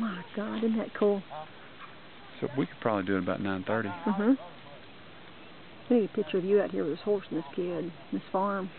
My God, isn't that cool? So we could probably do it about 9:30. Mm-hmm. I need a picture of you out here with this horse and this kid, this farm.